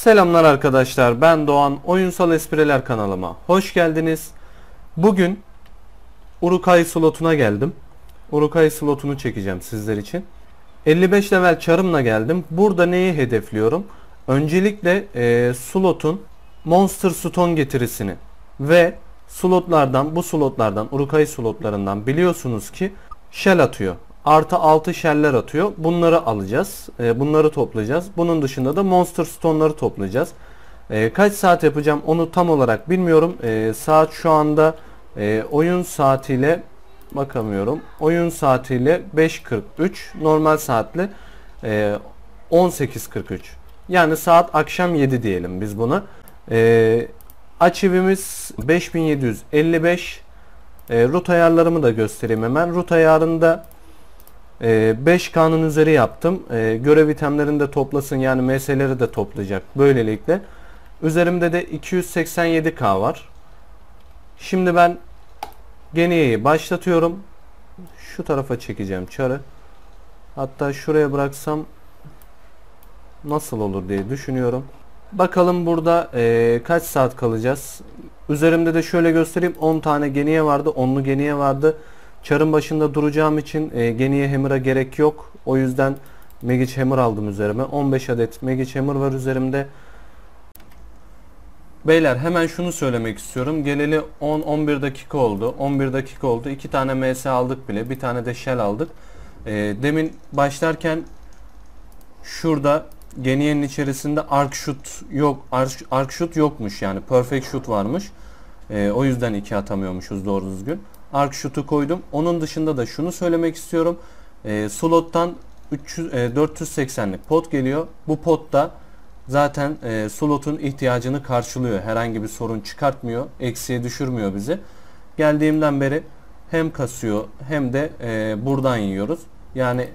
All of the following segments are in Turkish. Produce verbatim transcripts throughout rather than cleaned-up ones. Selamlar arkadaşlar, ben Doğan Oyunsal Espriler kanalıma hoş geldiniz. Bugün Uruk Hai slotuna geldim. Uruk Hai slotunu çekeceğim sizler için. elli beş level çarımla geldim. Burada neyi hedefliyorum? Öncelikle e, slotun Monster Stone getirisini ve slotlardan bu slotlardan Uruk Hai slotlarından biliyorsunuz ki shell atıyor. Artı altı şeller atıyor. Bunları alacağız. Bunları toplayacağız. Bunun dışında da Monster Stone'ları toplayacağız. Kaç saat yapacağım onu tam olarak bilmiyorum. Saat şu anda oyun saatiyle bakamıyorum. Oyun saatiyle beş kırk üç. Normal saatle on sekiz kırk üç. Yani saat akşam yedi diyelim biz buna. Achievimiz beş bin yedi yüz elli beş. Rut ayarlarımı da göstereyim hemen. Rut ayarında beş K'nın üzeri yaptım. Görev itemlerini de toplasın, yani M S'leri de toplayacak böylelikle. Üzerimde de iki yüz seksen yedi K var. Şimdi ben Genie'yi başlatıyorum. Şu tarafa çekeceğim çarı. Hatta şuraya bıraksam nasıl olur diye düşünüyorum. Bakalım burada e, kaç saat kalacağız. Üzerimde de şöyle göstereyim, on tane Genie vardı, onlu Genie vardı. Çarın başında duracağım için e, Genie Hammer'a gerek yok. O yüzden Magic Hammer aldım üzerime. on beş adet Magic Hammer var üzerimde. Beyler hemen şunu söylemek istiyorum. Geleli on on bir dakika oldu. on bir dakika oldu. iki tane M S aldık bile. Bir tane de Shell aldık. E, demin başlarken şurada Genie'nin içerisinde Arc Shoot yok. Arc, Arc Shoot yokmuş yani. Perfect Shoot varmış. E, o yüzden iki atamıyormuşuz doğru düzgün. Arc Shoot'u koydum. Onun dışında da şunu söylemek istiyorum. E, slot'tan dört yüz seksenlik pot geliyor. Bu pot da zaten e, slot'un ihtiyacını karşılıyor. Herhangi bir sorun çıkartmıyor. Eksiye düşürmüyor bizi. Geldiğimden beri hem kasıyor hem de e, buradan yiyoruz. Yani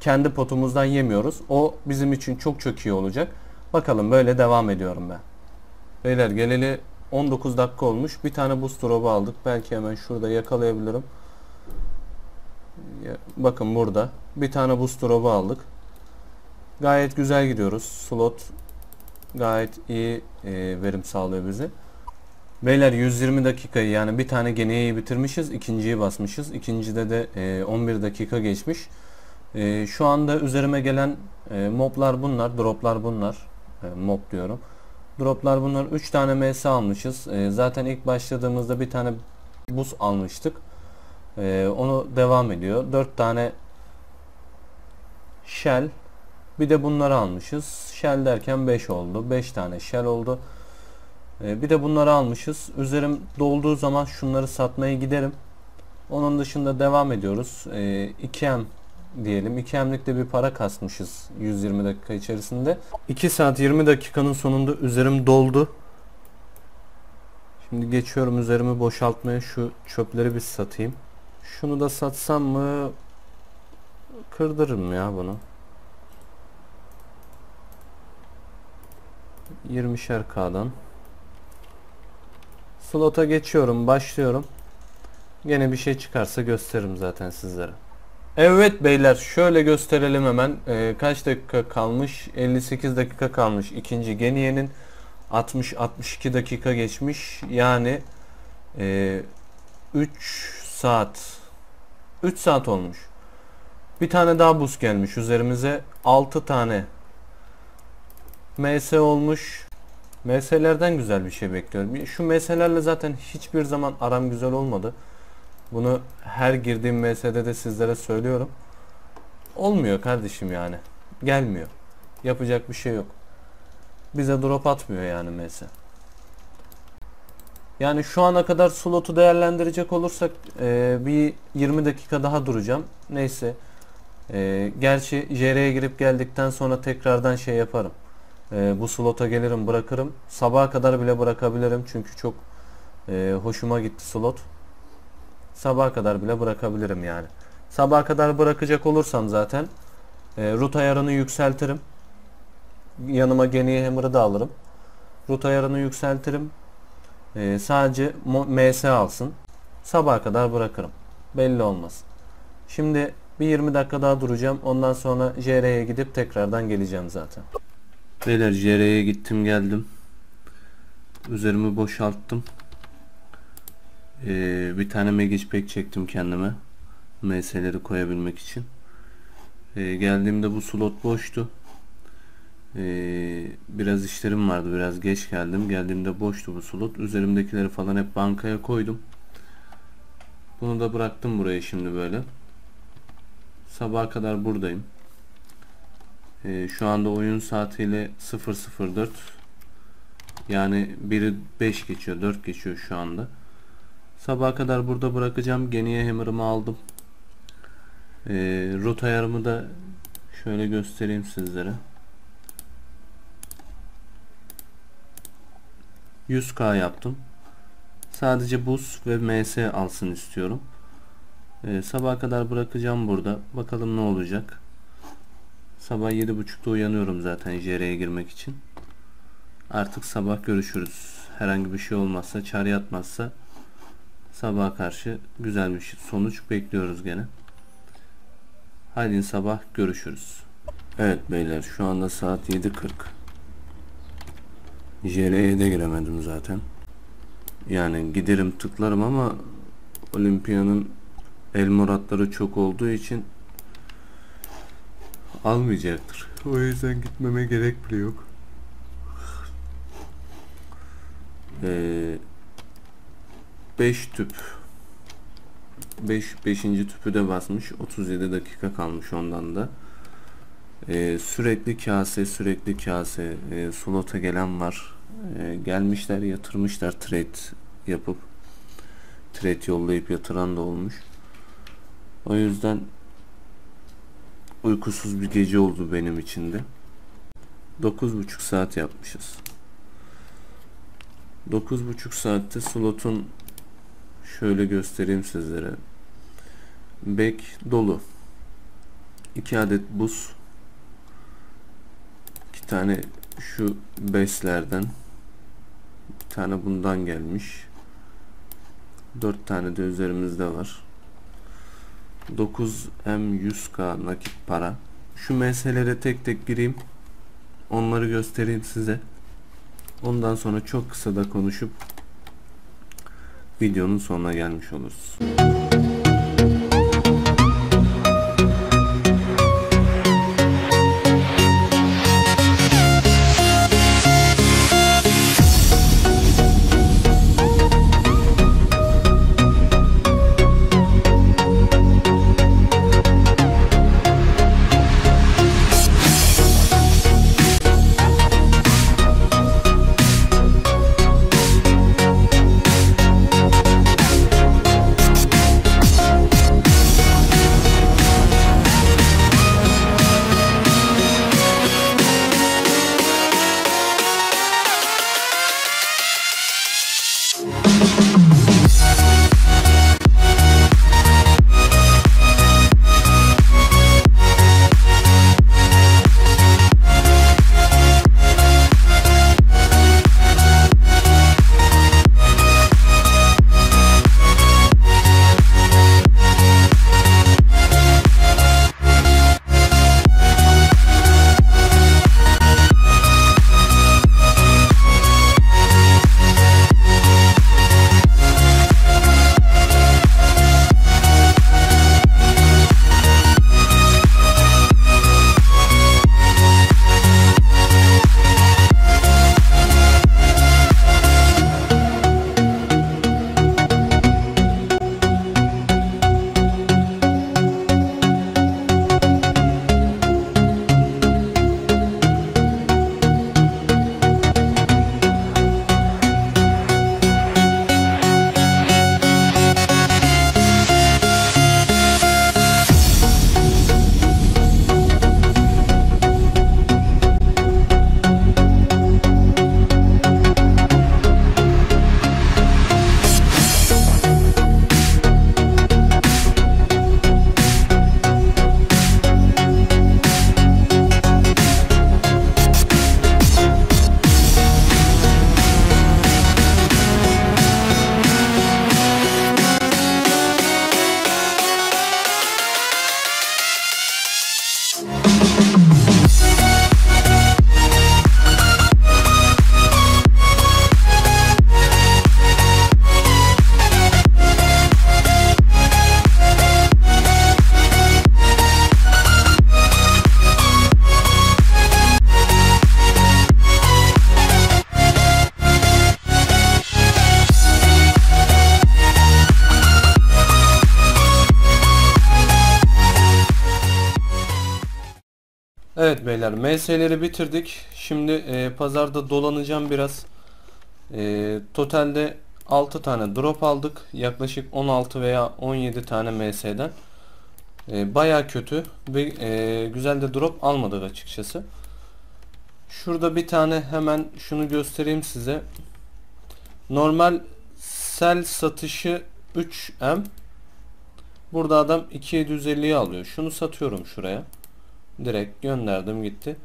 kendi potumuzdan yemiyoruz. O bizim için çok çok iyi olacak. Bakalım, böyle devam ediyorum ben. Beyler geleli on dokuz dakika olmuş. Bir tane buz drop'u aldık. Belki hemen şurada yakalayabilirim. Bakın burada. Bir tane buz drop'u aldık. Gayet güzel gidiyoruz. Slot gayet iyi e, verim sağlıyor bize. Beyler yüz yirmi dakikayı, yani bir tane Genie'yi bitirmişiz. İkinciyi basmışız. İkincide de e, on bir dakika geçmiş. E, şu anda üzerime gelen e, moblar bunlar. Droplar bunlar. E, mob diyorum. Droplar bunlar. Üç tane M S almışız. E, zaten ilk başladığımızda bir tane buz almıştık. E, onu devam ediyor. Dört tane shell. Bir de bunları almışız. Shell derken beş oldu. Beş tane shell oldu. E, bir de bunları almışız. Üzerim dolduğu zaman şunları satmaya giderim. Onun dışında devam ediyoruz. E, iki M diyelim. iki M'lik de bir para kasmışız yüz yirmi dakika içerisinde. iki saat yirmi dakikanın sonunda üzerim doldu. Şimdi geçiyorum üzerimi boşaltmaya. Şu çöpleri bir satayım. Şunu da satsam mı? Kırdırırım ya bunu. yirmişer K'dan. Slota geçiyorum. Başlıyorum. Gene bir şey çıkarsa gösteririm zaten sizlere. Evet beyler, şöyle gösterelim hemen. Ee, kaç dakika kalmış? elli sekiz dakika kalmış. İkinci Genie'nin altmış altmış iki dakika geçmiş. Yani e, üç saat üç saat olmuş. Bir tane daha buz gelmiş üzerimize. altı tane M S olmuş. M S'lerden güzel bir şey bekliyorum. Şu M S'lerle zaten hiçbir zaman aram güzel olmadı. Bunu her girdiğim M S'de de sizlere söylüyorum. Olmuyor kardeşim yani. Gelmiyor. Yapacak bir şey yok. Bize drop atmıyor yani M S. Yani şu ana kadar slotu değerlendirecek olursak e, bir yirmi dakika daha duracağım. Neyse. E, gerçi J R'ye girip geldikten sonra tekrardan şey yaparım. E, bu slota gelirim, bırakırım. Sabaha kadar bile bırakabilirim. Çünkü çok e, hoşuma gitti slot. Sabaha kadar bile bırakabilirim yani. Sabaha kadar bırakacak olursam zaten e, rut ayarını yükseltirim. Yanıma Genie Hammer'ı da alırım. Rut ayarını yükseltirim. E, sadece M S alsın. Sabaha kadar bırakırım. Belli olmaz. Şimdi bir yirmi dakika daha duracağım. Ondan sonra J R'ye gidip tekrardan geleceğim zaten. Beyler J R'ye gittim geldim. Üzerimi boşalttım. Ee, bir tane magic pack çektim kendime. M S'leri koyabilmek için. Ee, geldiğimde bu slot boştu. Ee, biraz işlerim vardı. Biraz geç geldim. Geldiğimde boştu bu slot. Üzerimdekileri falan hep bankaya koydum. Bunu da bıraktım buraya şimdi böyle. Sabaha kadar buradayım. Ee, şu anda oyun saatiyle sıfır sıfır dört. Yani biri beş geçiyor, dört geçiyor şu anda. Sabaha kadar burada bırakacağım. Genie'ye hammer'ımı aldım. Ee, root ayarımı da şöyle göstereyim sizlere. yüz K yaptım. Sadece buz ve M S alsın istiyorum. Ee, sabaha kadar bırakacağım burada. Bakalım ne olacak. Sabah yedi buçukta uyanıyorum zaten J R'ye girmek için. Artık sabah görüşürüz. Herhangi bir şey olmazsa, çar yatmazsa sabaha karşı güzel bir sonuç bekliyoruz gene. Haydi sabah görüşürüz. Evet beyler, şu anda saat yedi kırk. J R'ye de giremedim zaten. Yani giderim tıklarım ama Olimpiyanın el muratları çok olduğu için almayacaktır. O yüzden gitmeme gerek bile yok. Ee, beş tüp beş beşinci tüpü de basmış. otuz yedi dakika kalmış ondan da. Ee, sürekli kase sürekli kase ee, slota gelen var. Ee, gelmişler yatırmışlar, trade yapıp trade yollayıp yatıran da olmuş. O yüzden uykusuz bir gece oldu benim için de. dokuz buçuk saat yapmışız. dokuz buçuk saatte slotun, şöyle göstereyim sizlere, bek dolu. iki adet buz, iki tane şu beslerden, bir tane bundan gelmiş, dört tane de üzerimizde var. Dokuz M yüz K nakit para. Şu meselelere tek tek gireyim, onları göstereyim size. Ondan sonra çok kısa da konuşup videonun sonuna gelmiş oluruz. Evet beyler, M S'leri bitirdik. Şimdi e, pazarda dolanacağım biraz. E, totalde altı tane drop aldık. Yaklaşık on altı veya on yedi tane M S'den. E, Baya kötü ve e, güzel de drop almadık açıkçası. Şurada bir tane, hemen şunu göstereyim size. Normal sel satışı üç M. Burada adam iki bin yedi yüz elli'yi alıyor. Şunu satıyorum şuraya. Direkt gönderdim, gitti.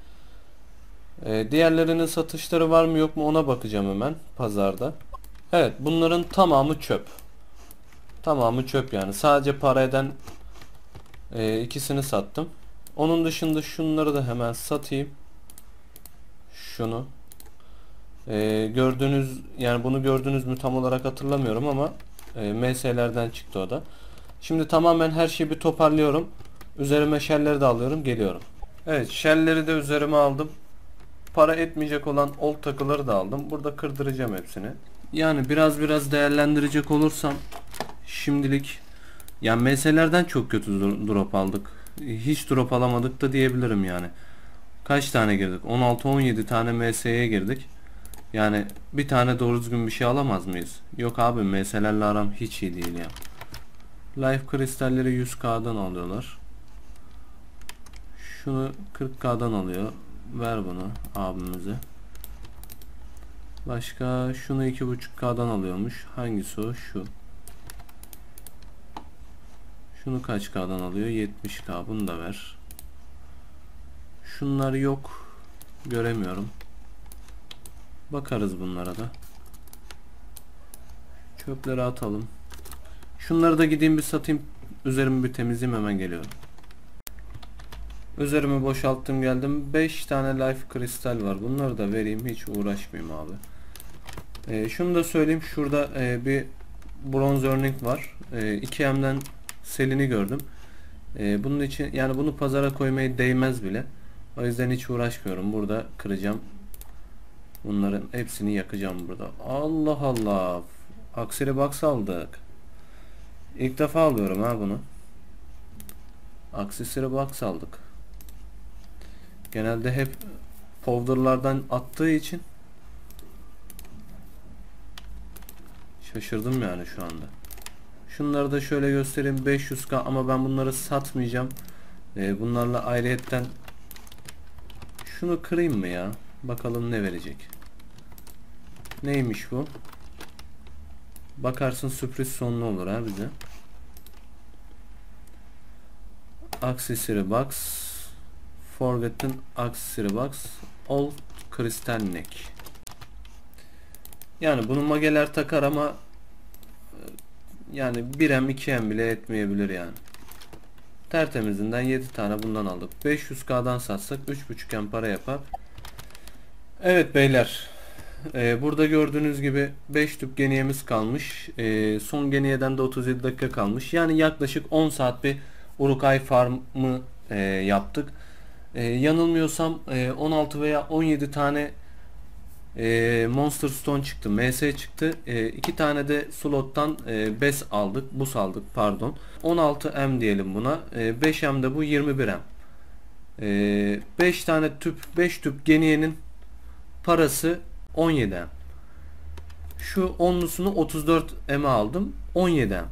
Ee, diğerlerinin satışları var mı yok mu ona bakacağım hemen pazarda. Evet, bunların tamamı çöp. Tamamı çöp yani. Sadece para eden e, ikisini sattım. Onun dışında şunları da hemen satayım. Şunu. Ee, gördüğünüz, yani bunu gördünüz mü tam olarak hatırlamıyorum ama e, M S'lerden çıktı o da. Şimdi tamamen her şeyi bir toparlıyorum. Üzerime şelleri de alıyorum, geliyorum. Evet, şelleri de üzerime aldım. Para etmeyecek olan old takıları da aldım. Burada kırdıracağım hepsini. Yani biraz biraz değerlendirecek olursam şimdilik, yani M S'lerden çok kötü drop aldık. Hiç drop alamadık da diyebilirim yani. Kaç tane girdik? on altı on yedi tane M S'ye girdik. Yani bir tane doğru düzgün bir şey alamaz mıyız? Yok abi, M S'lerle aram hiç iyi değil ya. Life kristalleri yüz K'dan alıyorlar. Şunu kırk K'dan alıyor. Ver bunu abimize. Başka şunu iki buçuk K'dan alıyormuş. Hangisi o? Şu. Şunu kaç K'dan alıyor? yetmiş K. Bunu da ver. Şunlar yok. Göremiyorum. Bakarız bunlara da. Çöpleri atalım. Şunları da gideyim bir satayım. Üzerimi bir temizleyeyim, hemen geliyorum. Üzerimi boşalttım, geldim. beş tane life kristal var. Bunları da vereyim, hiç uğraşmayayım abi. Ee, şunu da söyleyeyim. Şurada e, bir bronze örnek var. E, iki M'den selini gördüm. E, bunun için, yani bunu pazara koymaya değmez bile. O yüzden hiç uğraşmıyorum. Burada kıracağım. Bunların hepsini yakacağım burada. Allah Allah. Aksiri box aldık. İlk defa alıyorum ha bunu. Aksesori box aldık. Genelde hep folderlardan attığı için şaşırdım yani şu anda. Şunları da şöyle göstereyim. beş yüz K, ama ben bunları satmayacağım. Ee, bunlarla ayrıyetten şunu kırayım mı ya? Bakalım ne verecek. Neymiş bu? Bakarsın sürpriz sonlu olur ha bize. Accessory box, forgotten accessory box, old crystal neck. Yani bunu mageler takar ama yani bir M iki M bile etmeyebilir yani. Tertemizinden yedi tane bundan aldık. beş yüz K'dan satsak üç buçuk M para yapar. Evet beyler, Ee, burada gördüğünüz gibi beş tüp geniyemiz kalmış. Ee, son geniyeden de otuz yedi dakika kalmış. Yani yaklaşık on saat bir Uruk Hai farmı e, yaptık. E, yanılmıyorsam e, on altı veya on yedi tane e, Monster Stone çıktı. M S çıktı. E, iki tane de slottan e, bes aldık. Bus aldık pardon. on altı M diyelim buna. E, beş M de bu, yirmi bir M. E, beş tane tüp, beş tüp geniyenin parası on yedi M. Şu onlusunu otuz dört M'e aldım. on yedi M.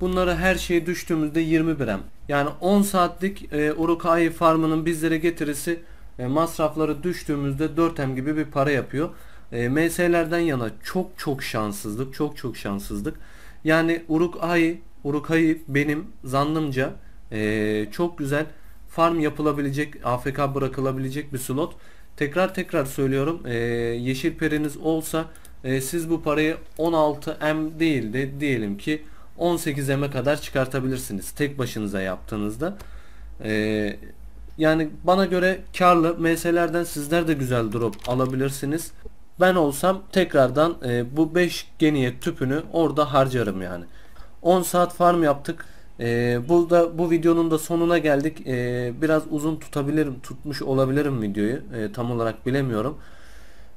Bunları her şeye düştüğümüzde yirmi bir M. Yani on saatlik e, Uruk Hai farmının bizlere getirisi, e, masrafları düştüğümüzde dört M gibi bir para yapıyor. E, M S'lerden yana çok çok şanssızlık. Çok çok şanssızlık. Yani Uruk Hai, Uruk Hai benim zannımca e, çok güzel farm yapılabilecek, A F K bırakılabilecek bir slot. Tekrar tekrar söylüyorum, ee, yeşil periniz olsa e, siz bu parayı on altı M değil de diyelim ki on sekiz M'e kadar çıkartabilirsiniz tek başınıza yaptığınızda. Ee, yani bana göre karlı. M S'lerden sizler de güzel drop alabilirsiniz. Ben olsam tekrardan e, bu beş geniye tüpünü orada harcarım yani. on saat farm yaptık. Ee, burada bu videonun da sonuna geldik. Ee, biraz uzun tutabilirim, tutmuş olabilirim videoyu, ee, tam olarak bilemiyorum.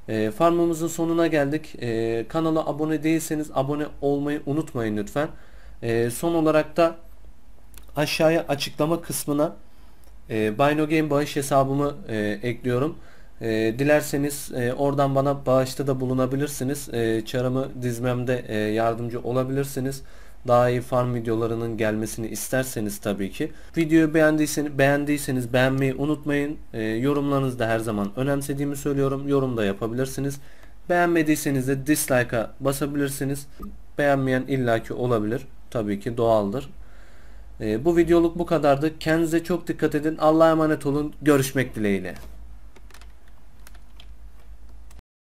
Ee, farmımızın sonuna geldik. Ee, kanala abone değilseniz abone olmayı unutmayın lütfen. Ee, son olarak da aşağıya açıklama kısmına e, Bynogame bağış hesabımı e, ekliyorum. E, dilerseniz e, oradan bana bağışta da bulunabilirsiniz. E, çarımı dizmemde e, yardımcı olabilirsiniz. Daha iyi farm videolarının gelmesini isterseniz tabii ki. Videoyu beğendiyseniz, beğendiyseniz beğenmeyi unutmayın. E, yorumlarınızı da her zaman önemsediğimi söylüyorum. Yorum da yapabilirsiniz. Beğenmediyseniz de dislike'a basabilirsiniz. Beğenmeyen illaki olabilir. Tabii ki doğaldır. E, bu videoluk bu kadardı. Kendinize çok dikkat edin. Allah'a emanet olun. Görüşmek dileğiyle.